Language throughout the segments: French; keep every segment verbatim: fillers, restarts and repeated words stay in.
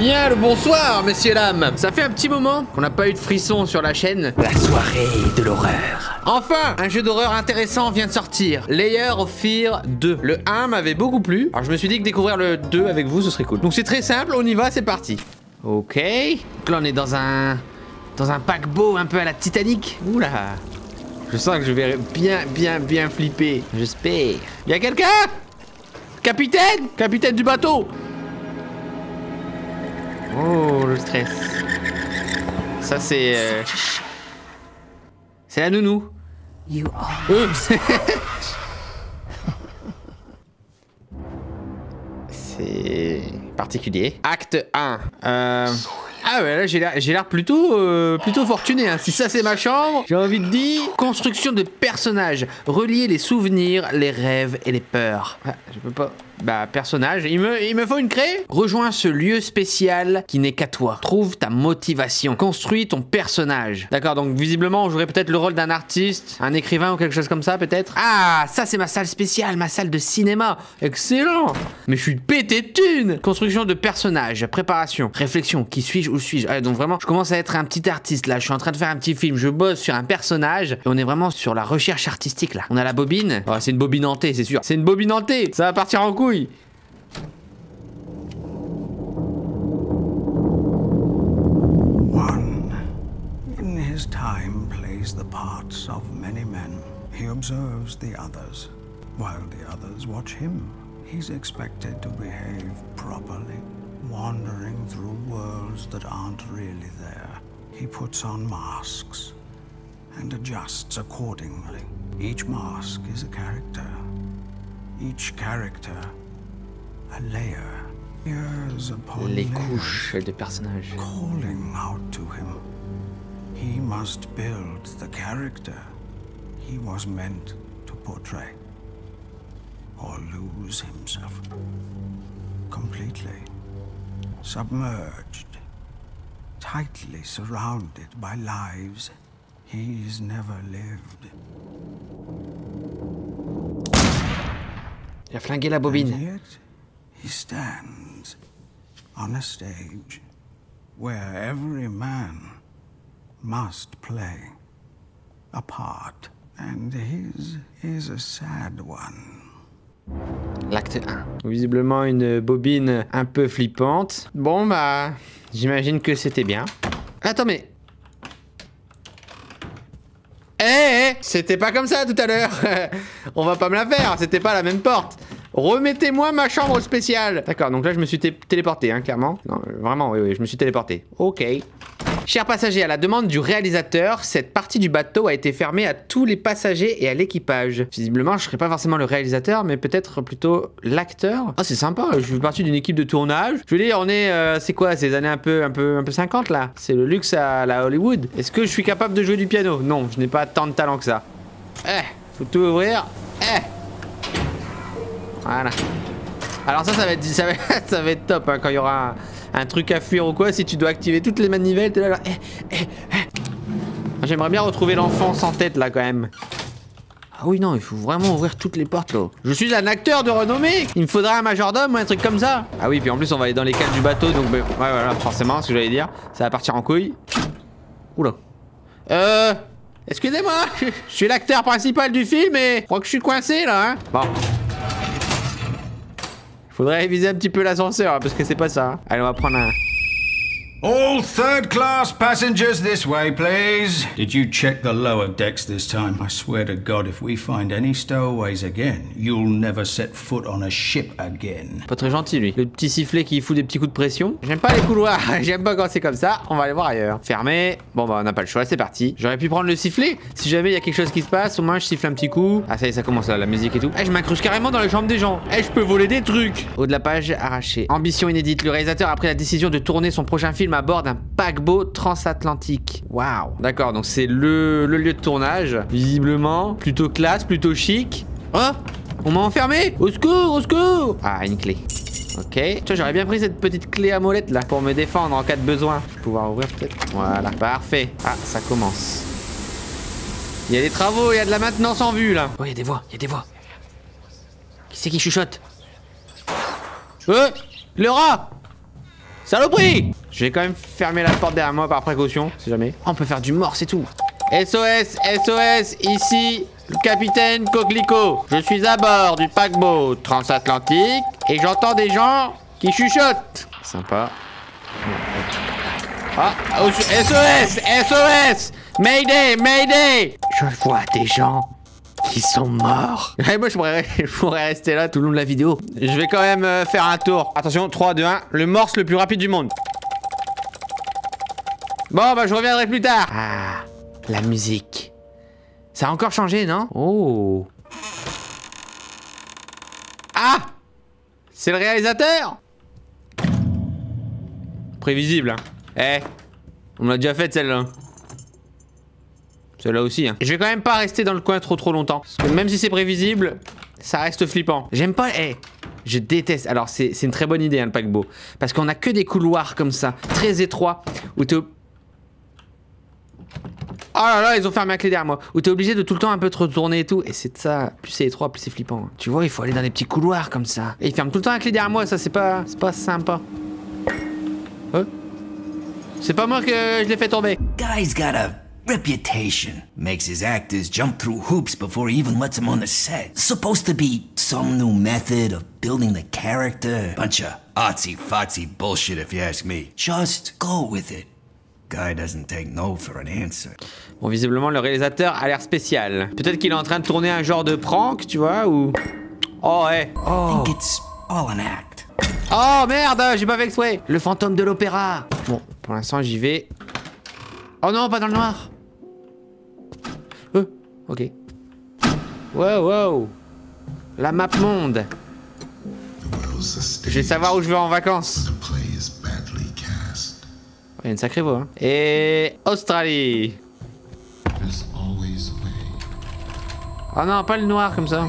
bien le bonsoir, messieurs, dames. Ça fait un petit moment qu'on n'a pas eu de frissons sur la chaîne. La soirée de l'horreur. Enfin, un jeu d'horreur intéressant vient de sortir. Layers of Fear deux. Le un m'avait beaucoup plu. Alors je me suis dit que découvrir le deux avec vous, ce serait cool. Donc c'est très simple, on y va, c'est parti. Ok. Donc là, on est dans un... dans un paquebot un peu à la Titanic. Oula. Je sens que je vais bien, bien, bien flipper. J'espère. Y'a quelqu'un? Capitaine? Capitaine du bateau? Oh, le stress. Ça, c'est... Euh... c'est la nounou. Euh. C'est... particulier. Acte un. Euh... Ah ouais, là j'ai l'air plutôt euh, plutôt fortuné, hein. Si ça c'est ma chambre, j'ai envie de dire... Construction de personnages, relier les souvenirs, les rêves et les peurs. Ah, je peux pas... Bah, personnage, il me, il me faut une craie. Rejoins ce lieu spécial qui n'est qu'à toi. Trouve ta motivation. Construis ton personnage. D'accord, donc visiblement, on jouerait peut-être le rôle d'un artiste, un écrivain ou quelque chose comme ça, peut-être. Ah, ça c'est ma salle spéciale, ma salle de cinéma. Excellent. Mais je suis pété de thunes. Construction de personnage, préparation, réflexion. Qui suis-je? Où suis-je? Ah, donc vraiment, je commence à être un petit artiste là. Je suis en train de faire un petit film. Je bosse sur un personnage. Et on est vraiment sur la recherche artistique là. On a la bobine. Oh, c'est une bobine hantée, c'est sûr. C'est une bobine hantée. Ça va partir en couille. Oui. One, in his time, plays the parts of many men. He observes the others, while the others watch him. He's expected to behave properly, wandering through worlds that aren't really there. He puts on masks and adjusts accordingly. Each mask is a character. Each character a layer, years upon les couches de personnages. Calling out to him, he must build the character he was meant to portray, or lose himself completely, submerged, tightly surrounded by lives he's never lived. Il a flingué la bobine. He stands on a stage where every man must play a part, and his is a sad one. L'acte un. Visiblement une bobine un peu flippante. Bon bah, j'imagine que c'était bien. Attends mais... Eh, hey, c'était pas comme ça tout à l'heure. On va pas me la faire, c'était pas la même porte. Remettez-moi ma chambre spéciale. D'accord, donc là je me suis téléporté, hein, clairement. Non, vraiment, oui, oui, je me suis téléporté. Ok. Chers passagers, à la demande du réalisateur, cette partie du bateau a été fermée à tous les passagers et à l'équipage. Visiblement, je serais pas forcément le réalisateur, mais peut-être plutôt l'acteur. Ah, c'est sympa, je suis parti d'une équipe de tournage. Je veux dire, on est... Euh, c'est quoi, ces années un peu, un peu, un peu cinquante, là? C'est le luxe à la Hollywood. Est-ce que je suis capable de jouer du piano? Non, je n'ai pas tant de talent que ça. Eh, faut tout ouvrir. Eh. Voilà. Alors ça, ça va être, ça va, ça va être top, hein, quand il y aura un, un truc à fuir ou quoi. Si tu dois activer toutes les manivelles, t'es là, là. Eh, eh, eh. J'aimerais bien retrouver l'enfant sans tête, là, quand même. Ah oui, non, il faut vraiment ouvrir toutes les portes, là. Je suis un acteur de renommée. Il me faudra un majordome ou un truc comme ça. Ah oui, puis en plus, on va aller dans les cales du bateau, donc... Bah, ouais, voilà, forcément, ce que j'allais dire. Ça va partir en couille. Oula. Euh... Excusez-moi, je, je suis l'acteur principal du film et... Je crois que je suis coincé, là, hein. Bon... Faudrait réviser un petit peu l'ascenseur, parce que c'est pas ça. Hein. Allez, on va prendre un... All third class passengers this way, please. Did you check the lower decks this time? I swear to God, if we find any stowaways again, you'll never set foot on a ship again. Pas très gentil, lui. Le petit sifflet qui fout des petits coups de pression. J'aime pas les couloirs, j'aime pas quand c'est comme ça. On va aller voir ailleurs. Fermé. Bon, bah, on n'a pas le choix, c'est parti. J'aurais pu prendre le sifflet. Si jamais il y a quelque chose qui se passe, au moins je siffle un petit coup. Ah, ça y est, ça commence là, la musique et tout. Eh, je m'incruste carrément dans les chambres des gens. Eh, je peux voler des trucs. Haut de la page, arraché. Ambition inédite. Le réalisateur a pris la décision de tourner son prochain film à bord d'un paquebot transatlantique. Waouh. D'accord, donc c'est le, le lieu de tournage. Visiblement, plutôt classe, plutôt chic. Oh, on m'a enfermé. Au secours, au secours. Ah, une clé. Ok. Tu vois, j'aurais bien pris cette petite clé à molette là pour me défendre en cas de besoin. Je vais pouvoir ouvrir peut-être. Voilà, parfait. Ah, ça commence. Il y a des travaux, il y a de la maintenance en vue là. Oh, il y a des voix, il y a des voix. Qui c'est qui chuchote? Euh, le rat. Saloperie! Je vais quand même fermer la porte derrière moi par précaution, si jamais. Oh, on peut faire du mort, c'est tout. S O S, S O S, ici, le capitaine Coquelicot. Je suis à bord du paquebot transatlantique et j'entends des gens qui chuchotent. Sympa. Ah, S O S, S O S, Mayday, Mayday. Je vois des gens qui sont morts. Et moi je pourrais, je pourrais rester là tout le long de la vidéo. Je vais quand même euh, faire un tour. Attention, trois, deux, un, le morse le plus rapide du monde. Bon bah je reviendrai plus tard. Ah, la musique. Ça a encore changé, non? Oh. Ah, c'est le réalisateur. Prévisible, hein. Eh, on l'a déjà fait celle-là. Celle-là aussi, hein. Je vais quand même pas rester dans le coin trop trop longtemps. Parce que même si c'est prévisible, ça reste flippant. J'aime pas... Eh, je déteste... Alors, c'est une très bonne idée, hein, le paquebot. Parce qu'on a que des couloirs comme ça, très étroits, où t'es... Oh là là, ils ont fermé la clé derrière moi. Où t'es obligé de tout le temps un peu te retourner et tout. Et c'est ça, plus c'est étroit, plus c'est flippant. Tu vois, il faut aller dans les petits couloirs comme ça. Et ils ferment tout le temps la clé derrière moi, ça c'est pas... C'est pas sympa. Oh. C'est pas moi que je l'ai fait tomber. Guy's got a reputation. Makes his actors jump through hoops before he even lets them on the set. Supposed to be some new method of building the character. Bunch of artsy-fartsy bullshit if you ask me. Just go with it. Guy doesn't take no for an answer. Bon, visiblement, le réalisateur a l'air spécial. Peut-être qu'il est en train de tourner un genre de prank, tu vois, ou... Oh, ouais. Oh. I think it's all an act. Oh, merde, j'ai pas fait exprès. Le fantôme de l'opéra. Bon, pour l'instant, j'y vais. Oh non, pas dans le noir. Euh, ok. Wow, wow. La map monde. Je vais savoir où je vais en vacances. Il y a une sacrée voix, hein. Et... Australie. Oh non, pas le noir comme ça.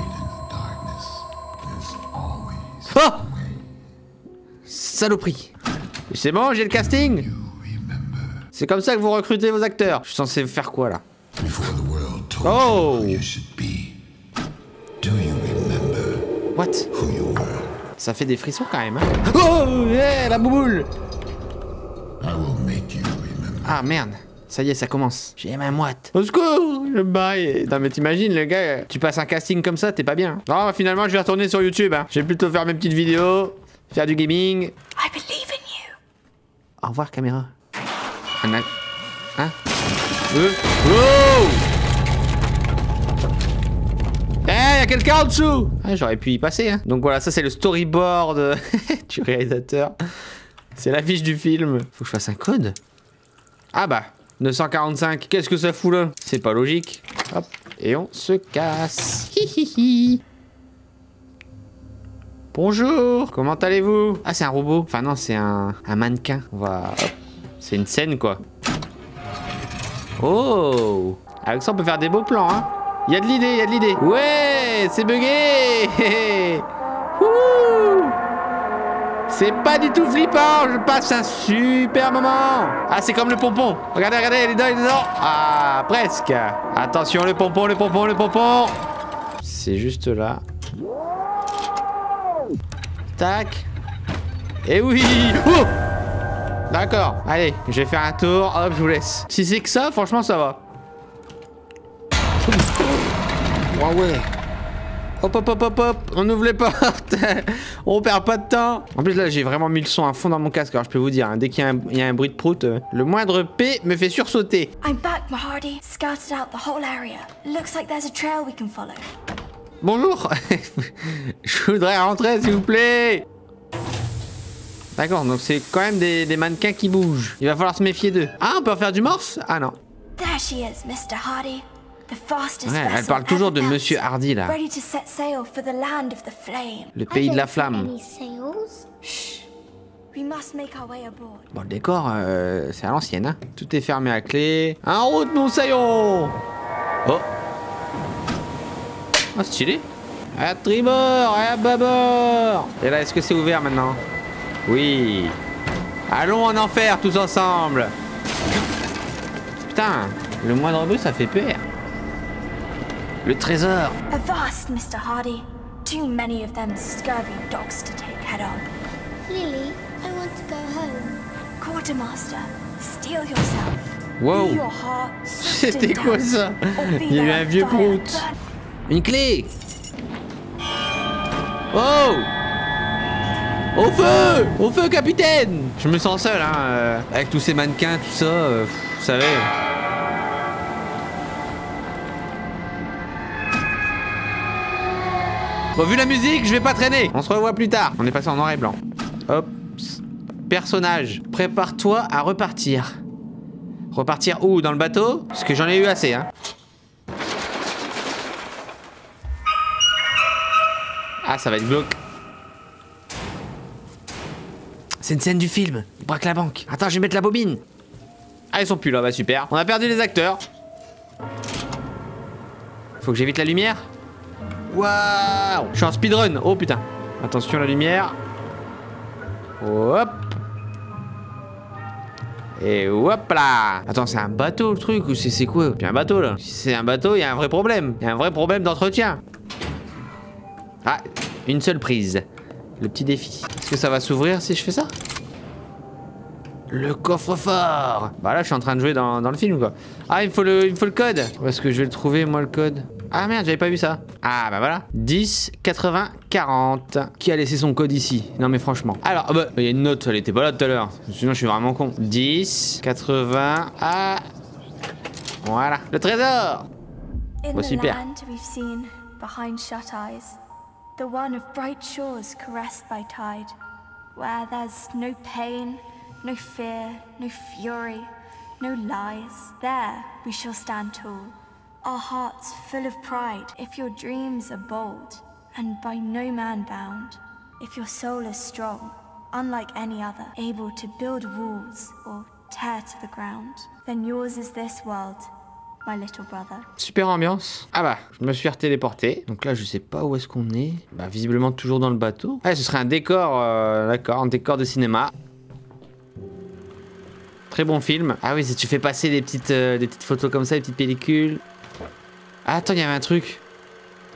Oh! Saloperie. C'est bon, j'ai le casting. C'est comme ça que vous recrutez vos acteurs. Je suis censé faire quoi là? Oh! What? Ça fait des frissons quand même, hein. Oh yeah, la bouboule. Ah merde, ça y est, ça commence. J'ai ma moite. Au secours, le bail. Non mais t'imagines le gars, tu passes un casting comme ça, t'es pas bien. Non, oh, finalement je vais retourner sur YouTube, hein. Je vais plutôt faire mes petites vidéos, faire du gaming. I believe in you. Au revoir caméra. Un acte. Hein? Euh. Oh! Eh, y'a quelqu'un en dessous! Ah, j'aurais pu y passer, hein. Donc voilà, ça c'est le storyboard du réalisateur. C'est l'affiche du film. Faut que je fasse un code? Ah bah, neuf cent quarante-cinq. Qu'est-ce que ça fout là? C'est pas logique. Hop, et on se casse. Hihihi. Bonjour! Comment allez-vous? Ah, c'est un robot. Enfin, non, c'est un, un mannequin. On va. Hop. C'est une scène, quoi. Oh! Avec ça, on peut faire des beaux plans, hein. Y'a de l'idée, y'a de l'idée. Ouais! C'est bugué! Wouhou! C'est pas du tout flippant! Je passe un super moment! Ah, c'est comme le pompon! Regardez, regardez, il est dedans, il est dedans! Ah, presque! Attention, le pompon, le pompon, le pompon! C'est juste là. Tac! Et oui! Oh! D'accord, allez, je vais faire un tour, hop, je vous laisse. Si c'est que ça, franchement, ça va. Oh ouais. Hop, hop, hop, hop, hop, on ouvre les portes. On perd pas de temps. En plus, là, j'ai vraiment mis le son à fond dans mon casque, alors je peux vous dire, hein, dès qu'il y, y a un bruit de prout, euh, le moindre P me fait sursauter. Bonjour. Je voudrais rentrer, s'il vous plaît. D'accord, donc c'est quand même des, des mannequins qui bougent. Il va falloir se méfier d'eux. Ah, on peut en faire du morse? Ah non. Ouais, elle parle toujours de Monsieur Hardy, là. Le pays de la flamme. Bon, le décor, euh, c'est à l'ancienne, hein. Tout est fermé à clé. En route, mon saillon. Oh. Oh, stylé. À tribord, à bâbord. Et là, est-ce que c'est ouvert, maintenant? Oui. Allons en enfer tous ensemble. Putain, le moindre bruit ça fait peur. Le trésor. Avast, Mister Hardy. Too many of them scurvy dogs to take head on. Lily, I want to go home. Wow, c'était quoi ça? Il y avait un vieux prout. Une clé. Oh, au feu, au feu, capitaine. Je me sens seul, hein, euh, avec tous ces mannequins, tout ça, euh, vous savez. Bon, vu la musique, je vais pas traîner. On se revoit plus tard. On est passé en noir et blanc. Hop. Personnage, prépare-toi à repartir. Repartir où? Dans le bateau? Parce que j'en ai eu assez, hein. Ah, ça va être glauque. C'est une scène du film. Il braque la banque. Attends, je vais mettre la bobine. Ah, ils sont plus là. Bah, super. On a perdu les acteurs. Faut que j'évite la lumière. Waouh! Je suis en speedrun. Oh putain. Attention, la lumière. Hop. Et hop là. Attends, c'est un bateau le truc ou c'est quoi? Il y a un bateau là. Si c'est un bateau, il y a un vrai problème. Il y a un vrai problème d'entretien. Ah, une seule prise. Le petit défi. Est-ce que ça va s'ouvrir si je fais ça? Le coffre-fort. Bah là, je suis en train de jouer dans, dans le film quoi. Ah, il me faut le, il me faut le code. Où est-ce que je vais le trouver moi le code? Ah merde, j'avais pas vu ça. Ah bah voilà. dix, quatre-vingts, quarante. Qui a laissé son code ici? Non mais franchement. Alors, oh bah, il y a une note, elle était pas là tout à l'heure. Sinon, je suis vraiment con. dix, quatre-vingts. Ah. Voilà. Le trésor. Oh super. Our hearts full of pride, if your dreams are bold, and by no man bound, if your soul is strong, unlike any other, able to build walls or tear to the ground, then yours is this world, my little brother. Super ambiance. Ah bah, je me suis re-téléporté. Donc là, je sais pas où est-ce qu'on est. Bah, visiblement toujours dans le bateau. Ah, ce serait un décor, euh, d'accord, un décor de cinéma. Très bon film. Ah oui, si tu fais passer des petites, euh, des petites photos comme ça, des petites pellicules. Ah, attends, il y avait un truc.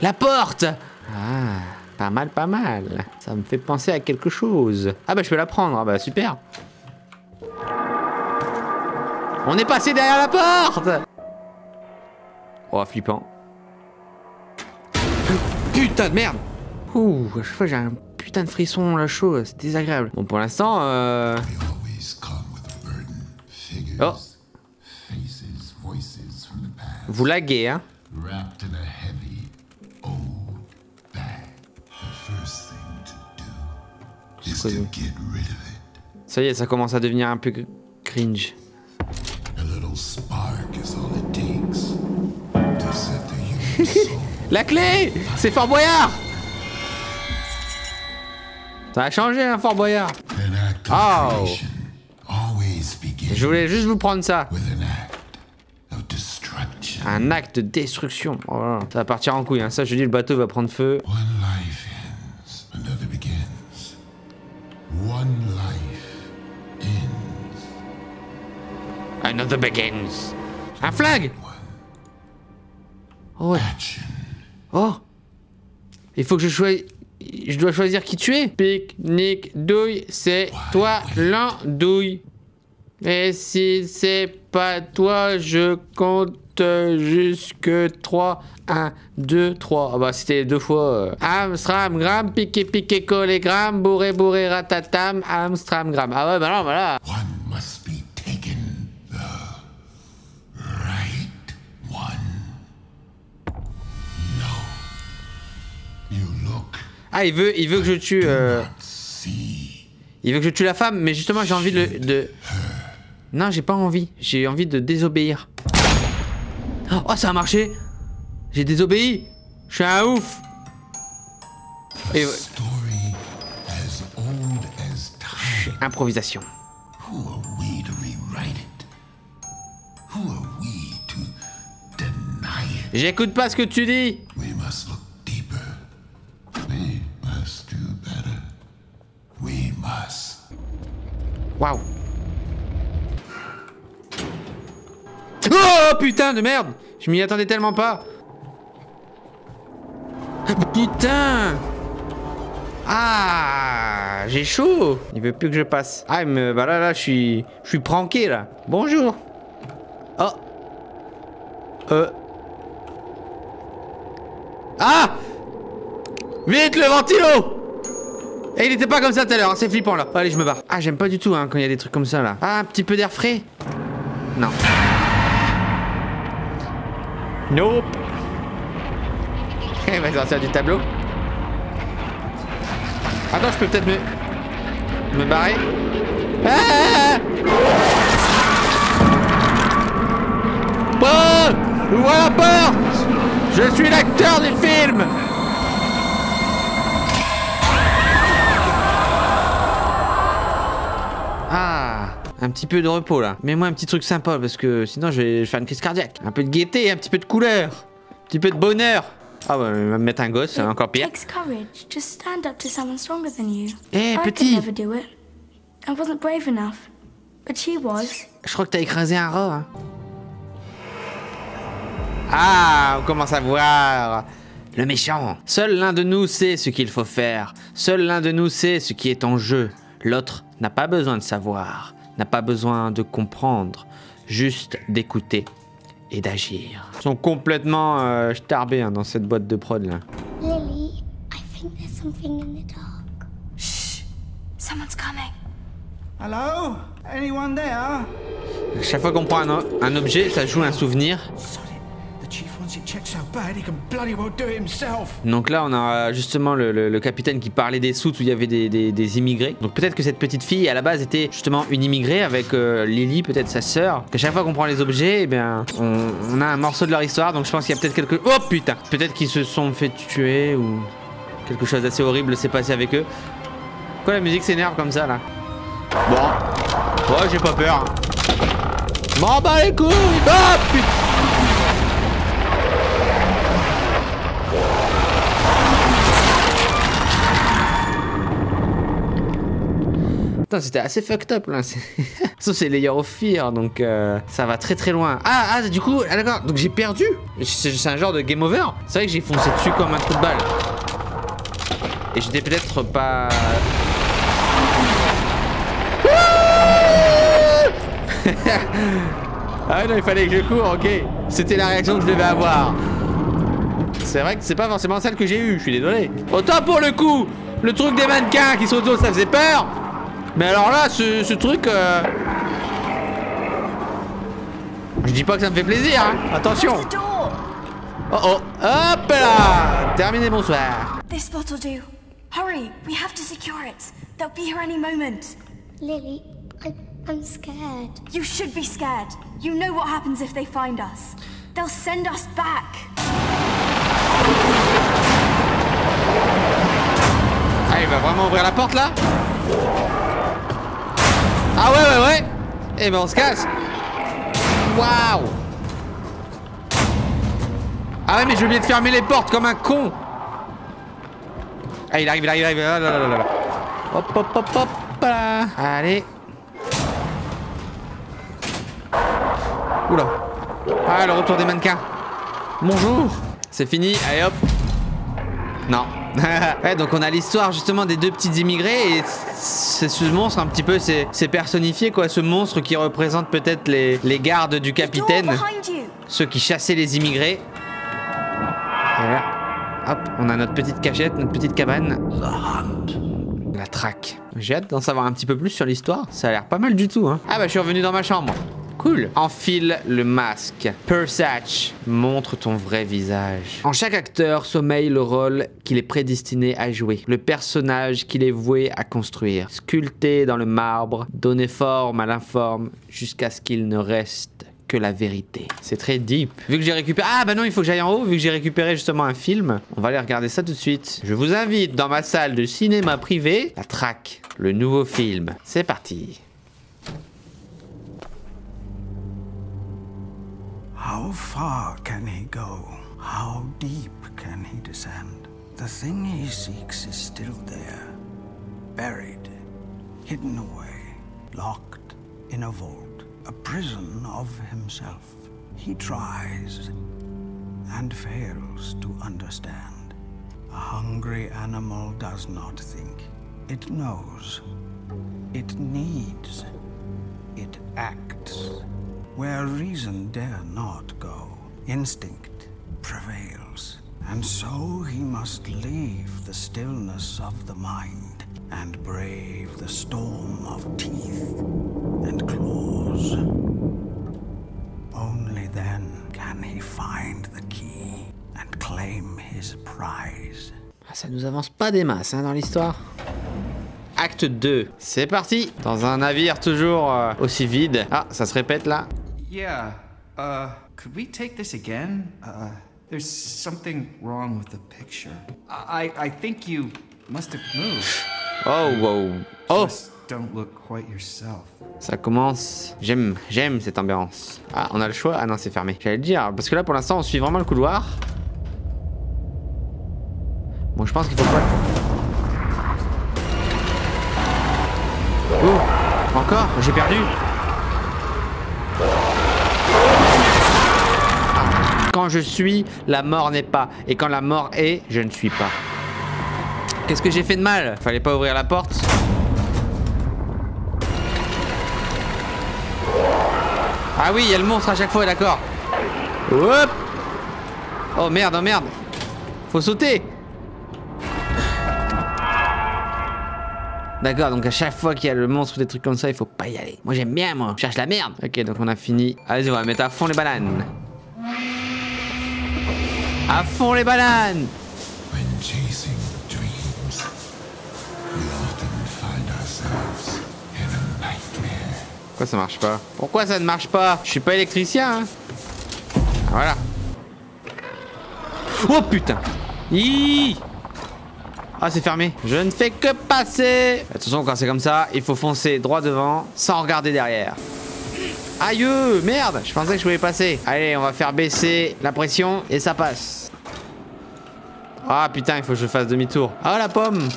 La porte. Ah, pas mal, pas mal. Ça me fait penser à quelque chose. Ah bah, je peux la prendre. Ah bah, super. On est passé derrière la porte. Oh, flippant. Putain de merde. Ouh, à chaque fois, j'ai un putain de frisson là chaud. C'est désagréable. Bon, pour l'instant, euh... oh. Vous laguez, hein. Ça y est, ça commence à devenir un peu cringe. La clé, c'est Fort Boyard. Ça a changé, hein, Fort Boyard. Oh. Je voulais juste vous prendre ça. Un acte de destruction. Oh là là. Ça va partir en couille, hein. Ça, je dis, le bateau va prendre feu. Another begins. Un flag. Oh ouais. Oh. Il faut que je choisisse. Je dois choisir qui tuer. Pique, nique, douille. C'est toi l'andouille. Et si c'est pas toi, je compte jusque trois. un, deux, trois. Ah bah c'était deux fois. Euh... Amstram, gram, piqué, piqué, collé, gram, bourré, bourré, ratatam, Amstram, gram. Ah ouais, bah non, voilà. One must be taken, the right one. No. You look. Ah, il veut, il veut que je tue. Euh... Il veut que je tue la femme, mais justement, j'ai envie de... de... Non, j'ai pas envie. J'ai envie de désobéir. Oh, ça a marché. J'ai désobéi. Je suis un ouf. Et... improvisation. J'écoute pas ce que tu dis. Waouh. Oh putain de merde. Je m'y attendais tellement pas. Putain. Ah, j'ai chaud. Il veut plus que je passe. Ah, mais bah là, là, je suis... Je suis pranké, là. Bonjour. Oh. Euh. Ah. Vite, le ventilo. Et il était pas comme ça tout à l'heure, hein. C'est flippant, là. Allez, je me barre. Ah, j'aime pas du tout, hein, quand il y a des trucs comme ça, là. Ah, un petit peu d'air frais. Non. Nope. Il va sortir du tableau. Attends, je peux peut-être me... me barrer. Ah, bon, ouvre la porte. Je suis l'acteur du film. Ah, un petit peu de repos là. Mets-moi un petit truc sympa parce que sinon je vais faire une crise cardiaque. Un peu de gaieté, un petit peu de couleur, un petit peu de bonheur. Ah bah, il va me mettre un gosse, c'est encore pire. Eh, hey, petit. Je crois que t'as écrasé un rat. Hein. Ah, on commence à voir le méchant. Seul l'un de nous sait ce qu'il faut faire. Seul l'un de nous sait ce qui est en jeu. L'autre n'a pas besoin de savoir, n'a pas besoin de comprendre, juste d'écouter. Et d'agir. Ils sont complètement euh, starbés hein, dans cette boîte de prod là. Lily, I think there's something in the dark. Shh, someone's coming. Hello? Anyone there? Chaque fois qu'on prend un, un objet, ça joue un souvenir. Donc là, on a justement le, le, le capitaine qui parlait des soutes où il y avait des, des, des immigrés. Donc peut-être que cette petite fille, à la base, était justement une immigrée avec euh, Lily, peut-être sa sœur. Qu'à chaque fois qu'on prend les objets, eh bien, on, on a un morceau de leur histoire. Donc je pense qu'il y a peut-être quelque... Oh putain! Peut-être qu'ils se sont fait tuer ou quelque chose d'assez horrible s'est passé avec eux. Pourquoi la musique s'énerve comme ça, là? Bon. Ouais, oh, j'ai pas peur. M'en bats les couilles! Oh putain! C'était assez fucked up là. Sauf c'est Layers of Fear, donc euh, ça va très très loin. Ah, ah du coup, ah, d'accord, donc j'ai perdu. C'est un genre de game over. C'est vrai que j'ai foncé dessus comme un trou de balle. Et j'étais peut-être pas... Ah non, il fallait que je cours, ok. C'était la réaction que je devais avoir. C'est vrai que c'est pas forcément celle que j'ai eue, je suis désolé. Autant pour le coup, le truc des mannequins qui sont autour, ça faisait peur. Mais alors là, ce, ce truc... Euh... Je dis pas que ça me fait plaisir, hein. Attention. Oh oh. Hop là. Terminé, bonsoir. This bottle'll do. Hurry, we have to secure it. They'll be here any moment. Lily, I'm scared. You should be scared. You know what happens if they find us. They'll send us back. Ah, il va vraiment ouvrir la porte là? Ah ouais ouais ouais. Eh ben on se casse. Waouh. Ah ouais mais j'ai oublié de fermer les portes comme un con. Ah il arrive, il arrive, il arrive. Là, là, là, là. Hop hop hop hop là. Allez. Oula. Ah le retour des mannequins. Bonjour. C'est fini. Allez hop. Non. Ouais, donc on a l'histoire justement des deux petits immigrés et c'est ce monstre un petit peu, c'est personnifié quoi, ce monstre qui représente peut-être les, les gardes du capitaine, ceux qui chassaient les immigrés. Et là, hop, on a notre petite cachette, notre petite cabane. La traque. J'ai hâte d'en savoir un petit peu plus sur l'histoire, ça a l'air pas mal du tout. Hein. Ah bah je suis revenu dans ma chambre. Cool. Enfile le masque. Persatch, montre ton vrai visage. En chaque acteur sommeille le rôle qu'il est prédestiné à jouer, le personnage qu'il est voué à construire. Sculpté dans le marbre, donner forme à l'informe jusqu'à ce qu'il ne reste que la vérité. C'est très deep. Vu que j'ai récupéré... Ah bah non, il faut que j'aille en haut. Vu que j'ai récupéré justement un film, on va aller regarder ça tout de suite. Je vous invite dans ma salle de cinéma privée. La traque, le nouveau film. C'est parti. How far can he go? How deep can he descend? The thing he seeks is still there, buried, hidden away, locked in a vault, a prison of himself. He tries and fails to understand. A hungry animal does not think. It knows. It needs. It acts. Where reason dare not go, instinct prevails. And so he must leave the stillness of the mind and brave the storm of teeth and claws. Only then can he find the key and claim his prize. Ah, ça nous avance pas des masses hein, dans l'histoire. Acte deux, c'est parti. Dans un navire toujours euh, aussi vide. Ah, ça se répète là. Yeah, uh, could we take this again? Uh, there's something wrong with the picture. I, I think you must have moved. Oh, wow. Oh! Don't look quite yourself. Ça commence. J'aime, j'aime cette ambiance. Ah, on a le choix. Ah non, c'est fermé. J'allais le dire, parce que là, pour l'instant, on suit vraiment le couloir. Bon, je pense qu'il faut pas. Oh, encore? J'ai perdu. Ah. Quand je suis, la mort n'est pas. Et quand la mort est, je ne suis pas. Qu'est-ce que j'ai fait de mal? Fallait pas ouvrir la porte. Ah oui, il y a le monstre à chaque fois, d'accord. Hop. Oh merde, oh merde. Faut sauter. D'accord, donc à chaque fois qu'il y a le monstre ou des trucs comme ça, il faut pas y aller. Moi j'aime bien, moi. Je cherche la merde. Ok, donc on a fini. Allez, on va mettre à fond les bananes. À fond les bananes. Pourquoi ça marche pas? Pourquoi ça ne marche pas? Je suis pas électricien, hein. Voilà. Oh putain. Iiii. Ah, c'est fermé. Je ne fais que passer. Attention, quand c'est comme ça, il faut foncer droit devant sans regarder derrière. Aïe, merde. Je pensais que je pouvais passer. Allez, on va faire baisser la pression et ça passe. Ah putain, il faut que je fasse demi-tour. Ah la pomme.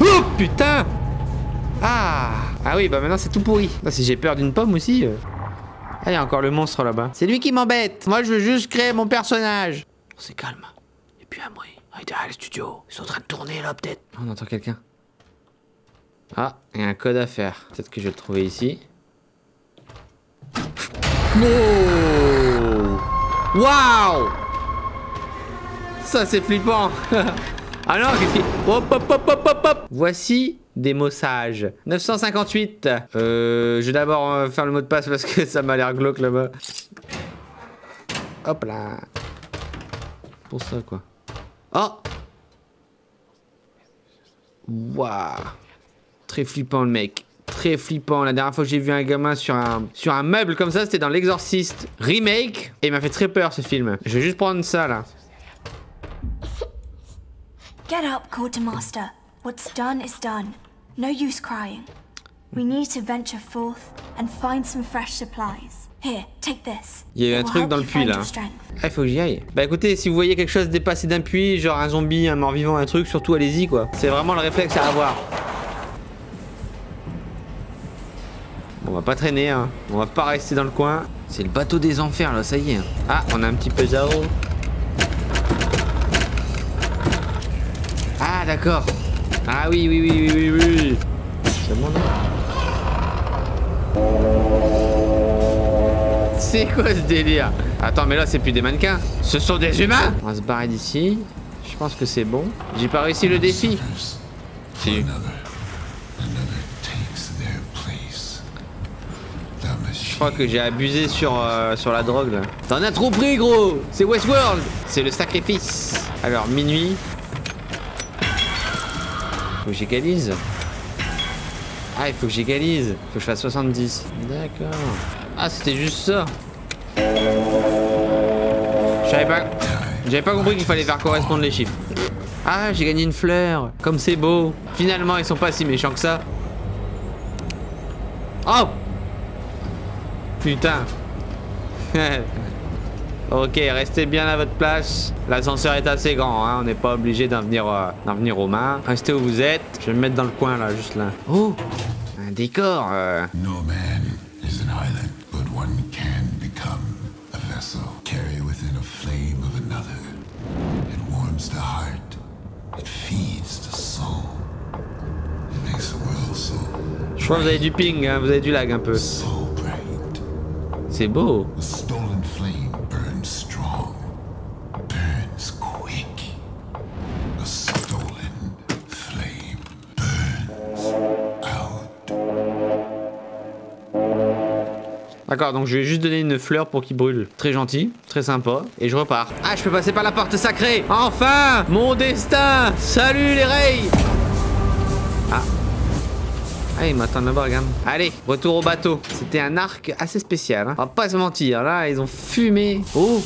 Oh putain. Ah. Ah oui, bah maintenant c'est tout pourri. Ah, si j'ai peur d'une pomme aussi. Euh... Ah, il y a encore le monstre là-bas. C'est lui qui m'embête. Moi, je veux juste créer mon personnage. On s'est calme. Et puis à moi. Oh, il est derrière le studio. Ils sont en train de tourner là, peut-être. On entend quelqu'un. Ah, il y a un code à faire. Peut-être que je vais le trouver ici. Oh. Waouh. Ça, c'est flippant. Ah non, qu'est-ce qui... Hop, hop, hop, hop, hop, hop. Voici... des mots sages. neuf cent cinquante-huit. Euh, je vais d'abord euh, faire le mot de passe parce que ça m'a l'air glauque là-bas. Hop là. Pour ça quoi. Oh. Waouh. Très flippant le mec. Très flippant. La dernière fois que j'ai vu un gamin sur un, sur un meuble comme ça, c'était dans l'Exorciste Remake. Et il m'a fait très peur ce film. Je vais juste prendre ça là. Get up, quartermaster. What's done is done. No use crying. We need to venture forth and find some fresh supplies. Here, take this. Il y a un truc dans le puits là. Ah, faut que j'y aille. Bah écoutez, si vous voyez quelque chose dépassé d'un puits, genre un zombie, un mort-vivant, un truc, surtout allez-y quoi. C'est vraiment le réflexe à avoir. Bon, on va pas traîner, hein. On va pas rester dans le coin. C'est le bateau des enfers là, ça y est. Ah, on a un petit peu Zao. Ah d'accord. Ah oui, oui, oui, oui, oui, oui. C'est bon, non? C'est quoi ce délire? Attends, mais là, c'est plus des mannequins. Ce sont des humains. On va se barrer d'ici. Je pense que c'est bon. J'ai pas réussi le défi. Si. Je crois que j'ai abusé sur, euh, sur la drogue, là. T'en as trop pris, gros. C'est Westworld. C'est le sacrifice. Alors, minuit. Faut que j'égalise. Ah, il faut que j'égalise. Faut que je fasse soixante-dix. D'accord. Ah, c'était juste ça. J'avais pas... J'avais pas compris qu'il fallait faire correspondre les chiffres. Ah, j'ai gagné une fleur. Comme c'est beau. Finalement, ils sont pas si méchants que ça. Oh! Putain. Ok, restez bien à votre place. L'ascenseur est assez grand, hein. On n'est pas obligé d'en venir, euh, d'en venir aux mains. Restez où vous êtes. Je vais me mettre dans le coin, là, juste là. Oh, un décor. Euh... No man is an island, but one can become a vessel, carry within a flame of another, It warms the heart. It feeds the soul. It makes the world so bright. Je crois que vous avez du ping, hein, vous avez du lag un peu. So bright. C'est beau. The stolen flame burns strong. Burns quick. The stolen flame burns out. D'accord, donc je vais juste donner une fleur pour qu'il brûle. Très gentil, très sympa. Et je repars. Ah, je peux passer par la porte sacrée. Enfin, mon destin. Salut les rails. Ah. Ah, ils m'attendent là-bas, regarde. Allez, retour au bateau. C'était un arc assez spécial, hein. On va pas se mentir, là, ils ont fumé. Oh.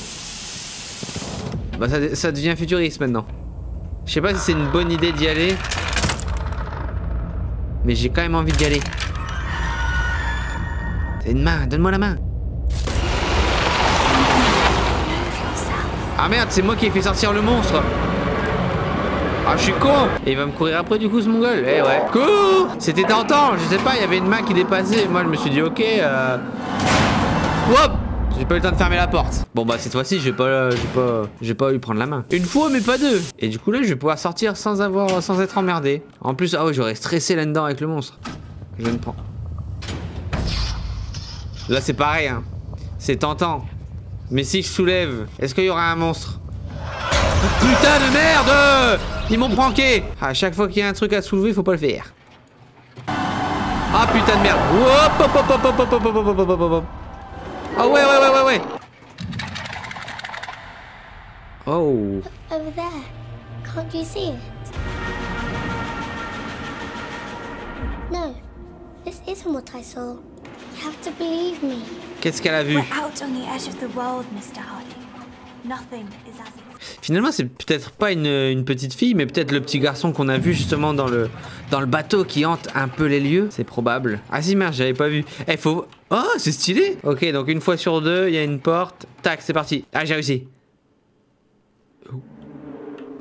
Bah, ça, ça devient futuriste maintenant. Je sais pas si c'est une bonne idée d'y aller. Mais j'ai quand même envie d'y aller. T'as une main, donne-moi la main. Ah merde, c'est moi qui ai fait sortir le monstre. Ah, je suis con. Et il va me courir après du coup ce mongol. Eh ouais. Cours. C'était tentant, je sais pas, il y avait une main qui dépassait. Moi je me suis dit ok. Euh... Hop. J'ai pas eu le temps de fermer la porte. Bon bah cette fois-ci j'ai pas, euh, j'ai pas, j'ai pas eu prendre la main. Une fois mais pas deux. Et du coup là je vais pouvoir sortir sans avoir, sans être emmerdé. En plus ah ouais j'aurais stressé là-dedans avec le monstre. Je ne prends. Là c'est pareil hein. C'est tentant. Mais si je soulève, est-ce qu'il y aura un monstre? Putain de merde! Ils m'ont pranké! À chaque fois qu'il y a un truc à soulever, faut pas le faire. Ah putain de merde! Hop hop hop hop hop hop hop hop hop. Ah ouais ouais ouais ouais ouais. Oh. Over there. Can't you see it? No. This isn't what I saw. You have to believe me. Qu'est-ce qu'elle a vu? We're out on the edge of the world, Mister Hardy. Nothing is as it. Finalement c'est peut-être pas une, une petite fille mais peut-être le petit garçon qu'on a vu justement dans le, dans le bateau qui hante un peu les lieux. C'est probable. Ah si merde j'avais pas vu. Eh faut... Oh c'est stylé. Ok donc une fois sur deux il y a une porte. Tac c'est parti. Ah j'ai réussi. Oh.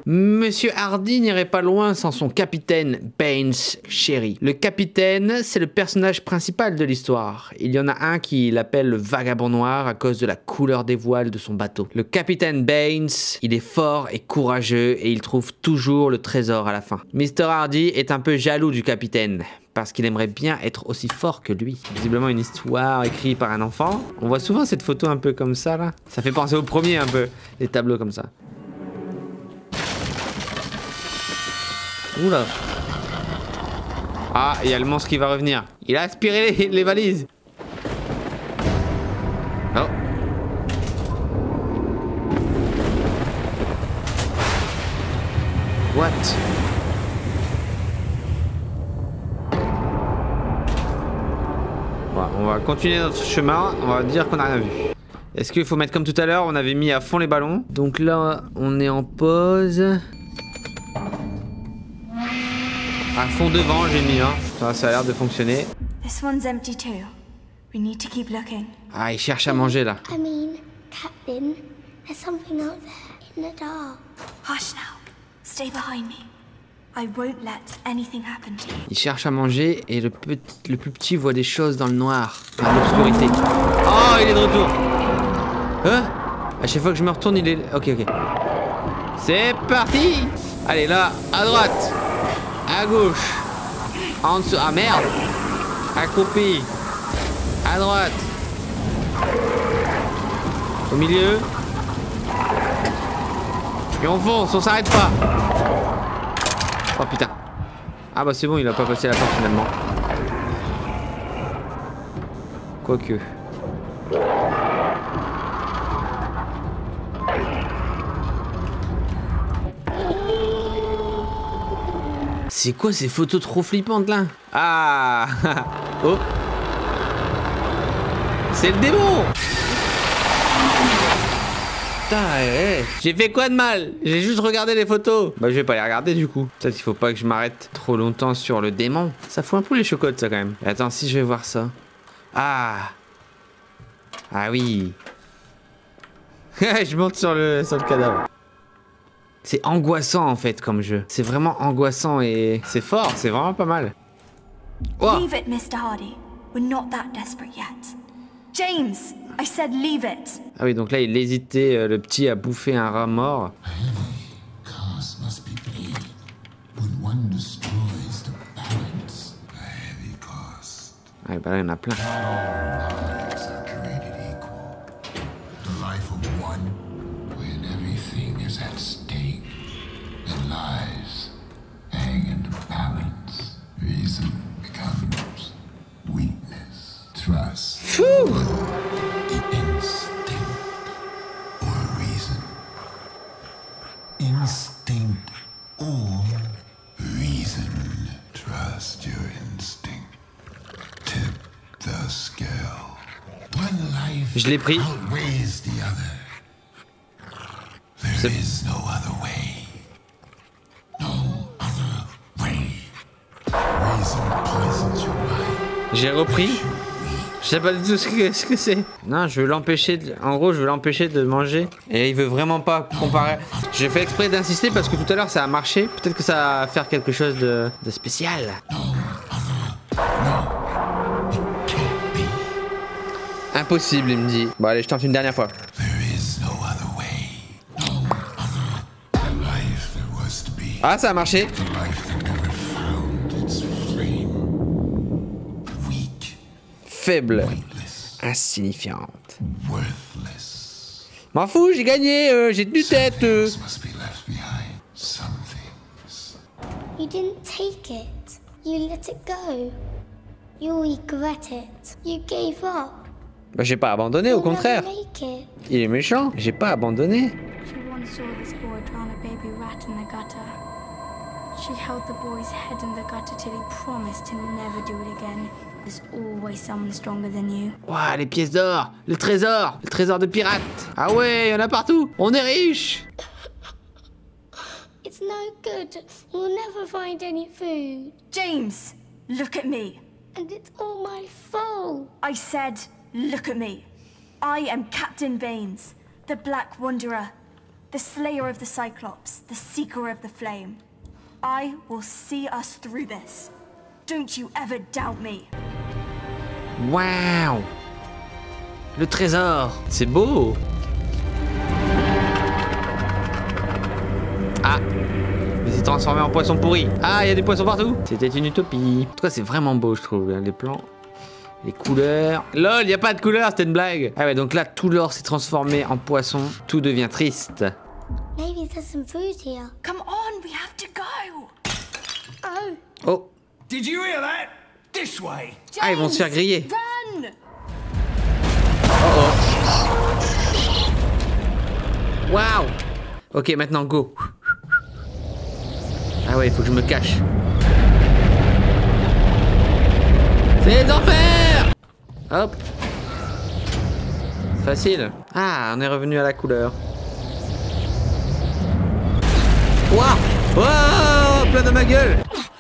Monsieur Hardy n'irait pas loin sans son capitaine Baines chéri. Le capitaine, c'est le personnage principal de l'histoire. Il y en a un qui l'appelle le vagabond noir à cause de la couleur des voiles de son bateau. Le capitaine Baines, il est fort et courageux et il trouve toujours le trésor à la fin. Mister Hardy est un peu jaloux du capitaine. Parce qu'il aimerait bien être aussi fort que lui. Visiblement une histoire écrite par un enfant. On voit souvent cette photo un peu comme ça là. Ça fait penser au premier un peu, les tableaux comme ça. Oula. Ah, il y a le monstre qui va revenir. Il a aspiré les, les valises. Oh. What? Bon, on va continuer notre chemin. On va dire qu'on n'a rien vu. Est-ce qu'il faut mettre comme tout à l'heure? On avait mis à fond les ballons. Donc là, on est en pause. À fond devant, j'ai mis, hein. Ça, ça a l'air de fonctionner. Ah, il cherche à manger là. Il cherche à manger et le, petit, le plus petit voit des choses dans le noir, dans l'obscurité. Oh, il est de retour. Hein? À chaque fois que je me retourne, il est. Ok, ok. C'est parti. Allez, là, à droite. À gauche, en dessous, ah merde, accroupi, à droite, au milieu, et on fonce, on s'arrête pas. Oh putain, ah bah c'est bon, il a pas passé la porte finalement. Quoique. C'est quoi ces photos trop flippantes là? Ah. Oh. C'est le démon. Putain, hey. J'ai fait quoi de mal? J'ai juste regardé les photos. Bah je vais pas les regarder du coup. Peut-être qu'il faut pas que je m'arrête trop longtemps sur le démon. Ça fout un peu les chocottes ça quand même. Attends si je vais voir ça. Ah. Ah oui. Je monte sur le, sur le cadavre. C'est angoissant en fait comme jeu. C'est vraiment angoissant et c'est fort, c'est vraiment pas mal. Wow. Leave it, Mister Hardy. We're not that desperate yet. James, I said leave it. Ah oui, donc là il hésitait euh, le petit à bouffer un rat mort. Ouais, bah là, il y en a plein. Fou. Je l'ai pris. There is no other way. No other way. J'ai repris. Je sais pas du tout ce que c'est. Ce que non, je veux l'empêcher. De... En gros, je veux l'empêcher de manger. Et il veut vraiment pas comparer. J'ai fait exprès d'insister parce que tout à l'heure ça a marché. Peut-être que ça va faire quelque chose de, de spécial. Impossible, il me dit. Bon, allez, je tente une dernière fois. Ah, ça a marché. Faible. Insignifiante. M'en fous, j'ai gagné, euh, j'ai tenu tête. Euh. You didn't take it. You let it go. You regret it. You gave up. Bah, j'ai pas abandonné, au contraire. Il est méchant, j'ai pas abandonné. Ouah, les pièces d'or, le trésor, le trésor de pirates. Ah ouais, il y en a partout, on est riche. It's no good. We'll never find any food. James, look at me. And it's all my fault. I said look at me. I am Captain Baines, the Black Wanderer, the Slayer of the Cyclops, the Seeker of the Flame. I will see us through this. Don't you ever doubt me. Wow. Le trésor, c'est beau. Ah, il s'est transformé en poisson pourri. Ah, il y a des poissons partout. C'était une utopie. En tout cas, c'est vraiment beau, je trouve, les plans. Les couleurs... Lol, il n'y a pas de couleurs, c'était une blague. Ah ouais, donc là, tout l'or s'est transformé en poisson. Tout devient triste. Maybe there's some food here. Come on, we have to go. Oh. Oh. Did you hear that? This way. James, ah, ils vont se faire griller. Run. Oh oh. Waouh. Ok, maintenant, go. Ah ouais, il faut que je me cache. C'est les enfers! Hop! Facile! Ah, on est revenu à la couleur. Waouh! Waouh! Plein de ma gueule!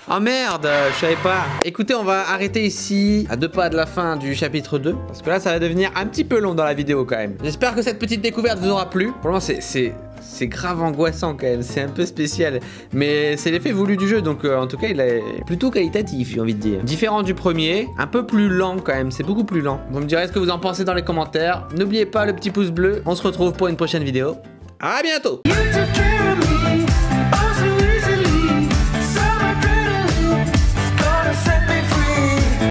Oh merde, je savais pas. Écoutez, on va arrêter ici à deux pas de la fin du chapitre deux. Parce que là, ça va devenir un petit peu long dans la vidéo quand même. J'espère que cette petite découverte vous aura plu. Pour le moment, c'est... c'est grave angoissant quand même, c'est un peu spécial. Mais c'est l'effet voulu du jeu, donc euh, en tout cas il est plutôt qualitatif, j'ai envie de dire. Différent du premier, un peu plus lent quand même, c'est beaucoup plus lent. Vous me direz ce que vous en pensez dans les commentaires. N'oubliez pas le petit pouce bleu, on se retrouve pour une prochaine vidéo. À bientôt.